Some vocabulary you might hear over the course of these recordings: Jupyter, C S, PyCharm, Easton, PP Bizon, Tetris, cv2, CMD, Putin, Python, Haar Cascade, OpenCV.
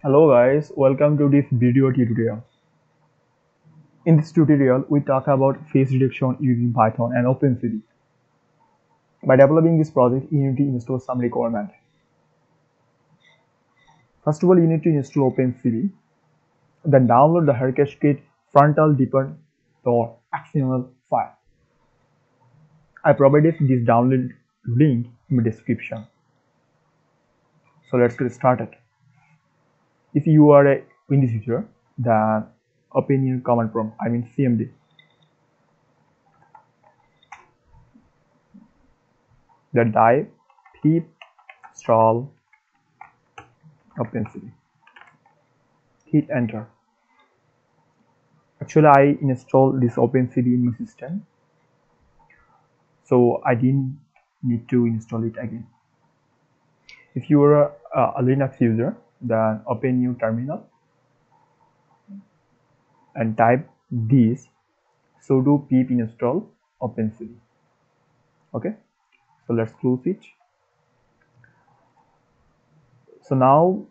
Hello guys, welcome to this video tutorial. In this tutorial, we talk about face detection using Python and OpenCV. By developing this project, you need to install some requirement. First of all, you need to install OpenCV. Then download the Haar Cascade frontal_detector.xml file. I provided this download link in the description. So let's get started. If you are a Windows user, then open your command prompt, CMD. Then type install OpenCV. Hit enter. Actually, I installed this OpenCV in my system, so I didn't need to install it again. If you are a Linux user, then open new terminal and type this sudo pip install OpenCV. Okay, so let's close it. So now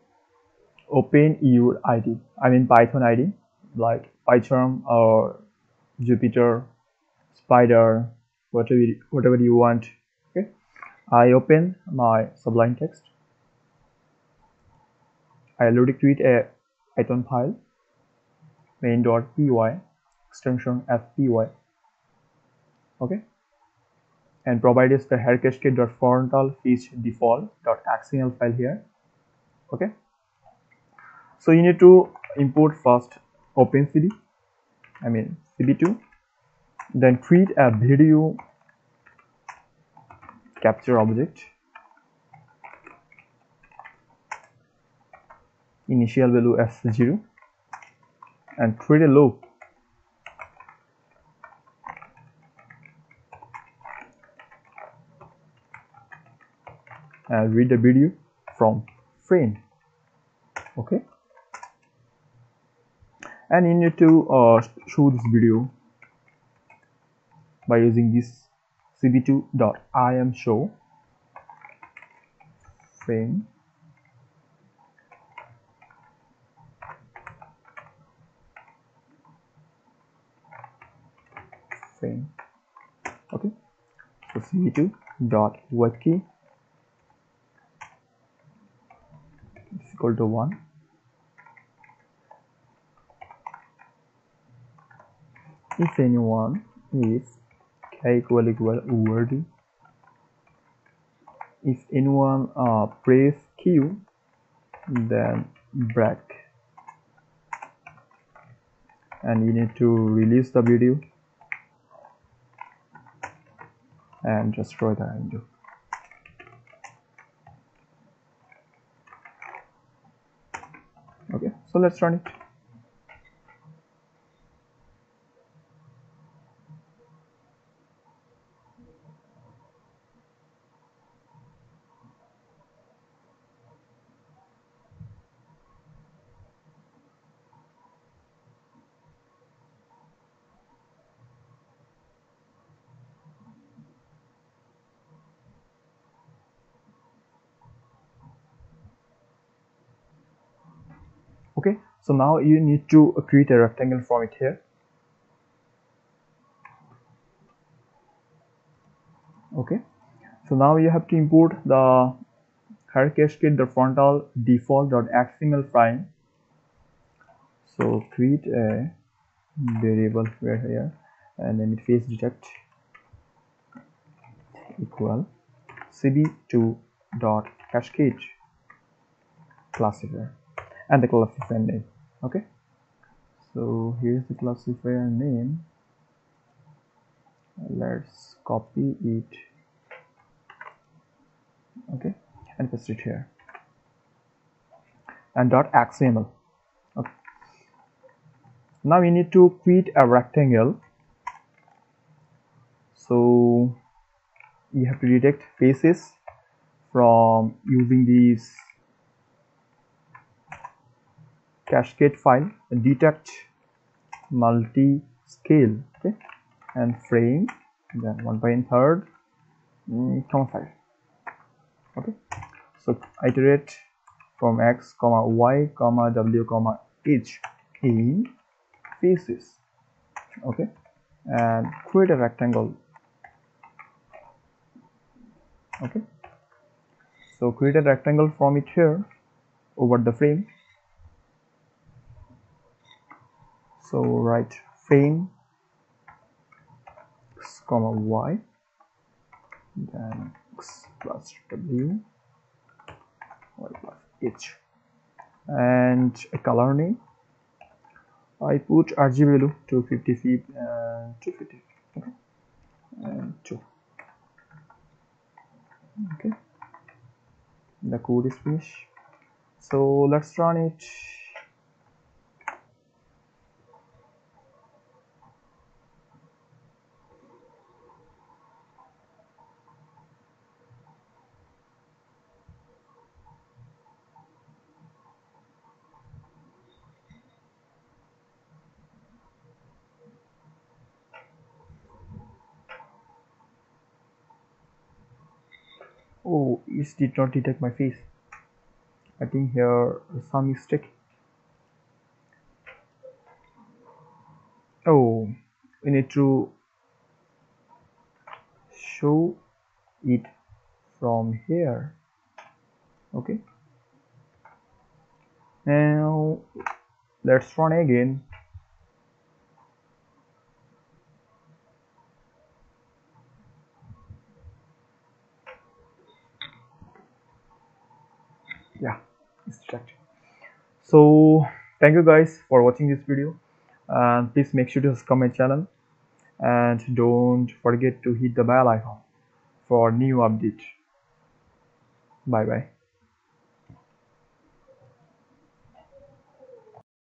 open your IDE, Python IDE like PyCharm or Jupyter, Spider, whatever you want. Okay, I open my Sublime Text. I already create a Python file, main.py, extension fpy, okay, and provide us the Haar Cascade.frontal_detector.xml file here, okay. So you need to import first OpenCV, cv2, then create a video capture object. Initial value as 0 and create a loop and read the video from friend, okay, and you need to show this video by using this cv2.imshow friend thing, okay. So cv2.wet_key is equal to 1, if anyone is k == if anyone press q, then break, and you need to release the video and destroy the undo. Okay, so let's run it. Okay, so now you need to create a rectangle from it here. Okay, so now you have to import the Haar Cascade, the frontal default.xml file. So create a variable here and then it face detect equal cv2.cascade classifier. And the classifier name, okay. So here's the classifier name. Let's copy it, okay, and paste it here. And .xml. Okay. Now we need to create a rectangle. So you have to detect faces from using these cascade file, detectMultiScale, okay, and frame, then 1/3 comma 5, okay. So iterate from x comma y comma w comma h in pieces. Okay, and create a rectangle. Okay, so create a rectangle from it here over the frame. So write frame x comma y, then x plus w, y plus h, and a color name. I put RGB value 255 and 250, okay, and 2. Okay, the code is finished. So let's run it. Oh, it did not detect my face. I think here is some mistake. Oh, we need to show it from here. Okay, now let's run again. Yeah, it's detected. So thank you guys for watching this video, and please make sure to subscribe my channel, and don't forget to hit the bell icon for new update. Bye bye.